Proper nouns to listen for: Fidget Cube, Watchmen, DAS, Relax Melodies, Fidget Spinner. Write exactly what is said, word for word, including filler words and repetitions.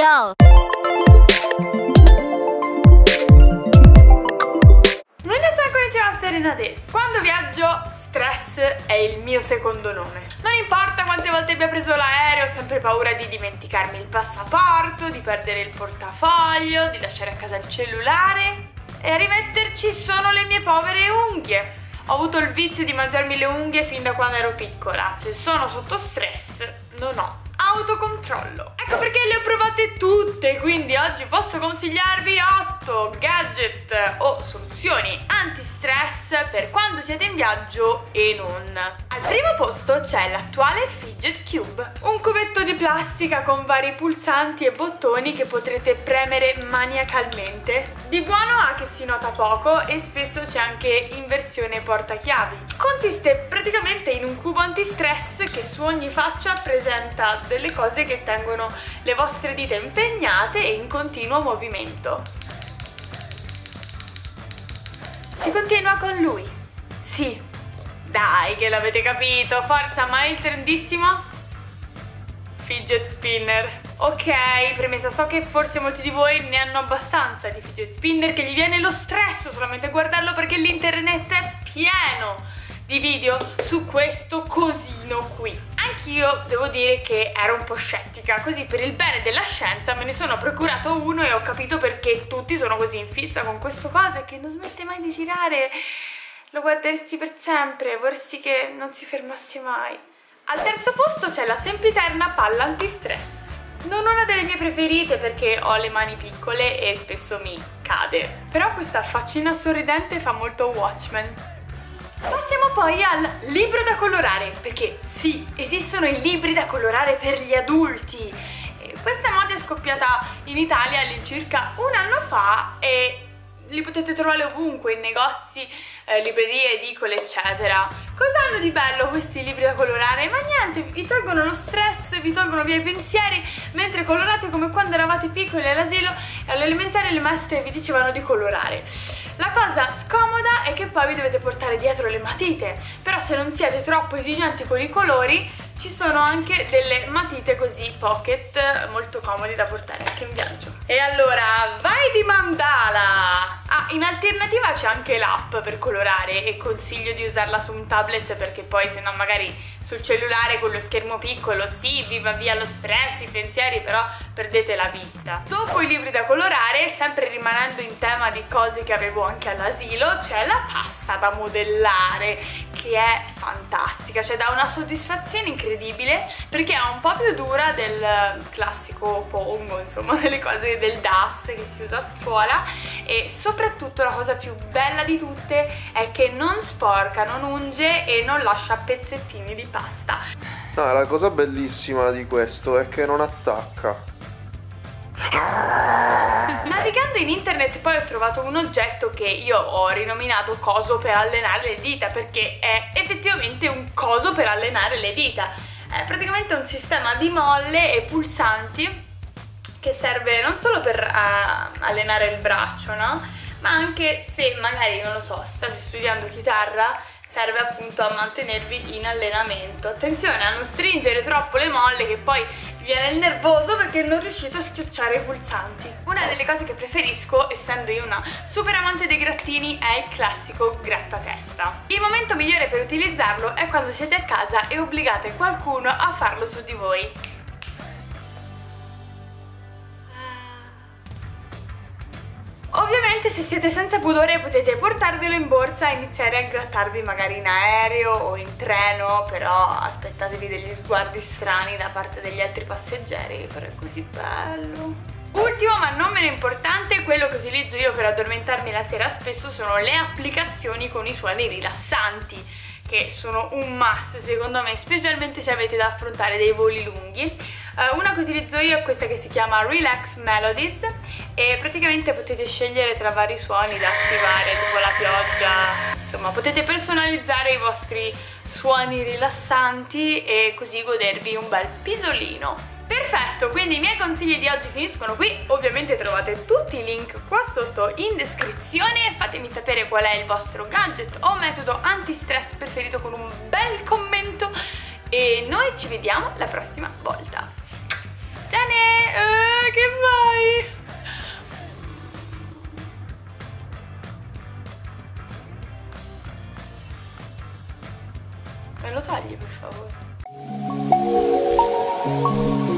go! Adesso. Quando viaggio, stress è il mio secondo nome. Non importa quante volte abbia preso l'aereo, ho sempre paura di dimenticarmi il passaporto, di perdere il portafoglio, di lasciare a casa il cellulare. E a rimetterci sono le mie povere unghie. Ho avuto il vizio di mangiarmi le unghie fin da quando ero piccola. Se sono sotto stress, non ho autocontrollo. Ecco perché le ho provate tutte, quindi oggi posso consigliarvi otto gadget o soluzioni anti-stress per quando siete in viaggio e non. Al primo posto c'è l'attuale Fidget Cube, un cubetto di plastica con vari pulsanti e bottoni che potrete premere maniacalmente. Di buono ha che si nota poco e spesso c'è anche in versione portachiavi. Consiste praticamente in un cubo anti-stress che su ogni faccia presenta delle cose che tengono le vostre dita impegnate e in continuo movimento. Si continua con lui. Sì, dai che l'avete capito, forza, ma è il trendissimo Fidget Spinner. Ok, premessa, so che forse molti di voi ne hanno abbastanza di Fidget Spinner, che gli viene lo stress solamente a guardarlo perché l'internet è pieno di video su questo cosino qui. Anch'io devo dire che ero un po' scettica, così per il bene della scienza me ne sono procurato uno e ho capito perché tutti sono così in fissa con questo coso che non smette mai di girare. Lo guarderesti per sempre, vorresti che non si fermasse mai. Al terzo posto c'è la sempiterna palla antistress. Non una delle mie preferite perché ho le mani piccole e spesso mi cade. Però questa faccina sorridente fa molto Watchmen. Passiamo poi al libro da colorare, perché sì, esistono i libri da colorare per gli adulti. Questa moda è scoppiata in Italia all'incirca un anno fa e li potete trovare ovunque, in negozi, eh, librerie, edicole, eccetera. Cosa hanno di bello questi libri da colorare? Ma niente, vi tolgono lo stress, vi tolgono via i pensieri, mentre colorate come quando eravate piccoli all'asilo e all'elementare le maestre vi dicevano di colorare. La cosa scomoda è che poi vi dovete portare dietro le matite, però se non siete troppo esigenti con i colori ci sono anche delle matite così pocket molto comodi da portare anche in viaggio. E allora vai di mandala! Ah, in alternativa c'è anche l'app per colorare e consiglio di usarla su un tablet perché poi se no magari sul cellulare con lo schermo piccolo sì, vi va via lo stress, i pensieri, però perdete la vista. Dopo i libri da colorare, sempre rimanendo in tema di cose che avevo anche all'asilo, c'è la pasta da modellare che è fantastica, cioè dà una soddisfazione incredibile perché è un po' più dura del classico pongo, insomma delle cose del D A S che si usa a scuola, e soprattutto la cosa più bella di tutte è che non sporca, non unge e non lascia pezzettini di pasta. No, la cosa bellissima di questo è che non attacca. Navigando in internet poi ho trovato un oggetto che io ho rinominato coso per allenare le dita perché è effettivamente un coso per allenare le dita. È praticamente un sistema di molle e pulsanti che serve non solo per uh, allenare il braccio, no? Ma anche se magari, non lo so, state studiando chitarra, serve appunto a mantenervi in allenamento. Attenzione a non stringere troppo le molle che poi vi viene il nervoso perché non riuscite a schiacciare i pulsanti. Una delle cose che preferisco, essendo io una super amante dei grattini, è il classico grattatesta. Il momento migliore per utilizzarlo è quando siete a casa e obbligate qualcuno a farlo su di voi. Ovviamente se siete senza pudore potete portarvelo in borsa e iniziare a grattarvi magari in aereo o in treno, però aspettatevi degli sguardi strani da parte degli altri passeggeri, però è così bello. Ultimo ma non meno importante, quello che utilizzo io per addormentarmi la sera spesso sono le applicazioni con i suoni rilassanti, che sono un must secondo me, specialmente se avete da affrontare dei voli lunghi. Uh, una che utilizzo io è questa che si chiama Relax Melodies e praticamente potete scegliere tra vari suoni da attivare tipo la pioggia, insomma potete personalizzare i vostri suoni rilassanti e così godervi un bel pisolino. Perfetto, quindi i miei consigli di oggi finiscono qui, ovviamente trovate tutti i link qua sotto in descrizione, fatemi sapere qual è il vostro gadget o metodo anti-stress preferito con un bel commento e noi ci vediamo la prossima volta. Ciao! Me lo tagli per favore.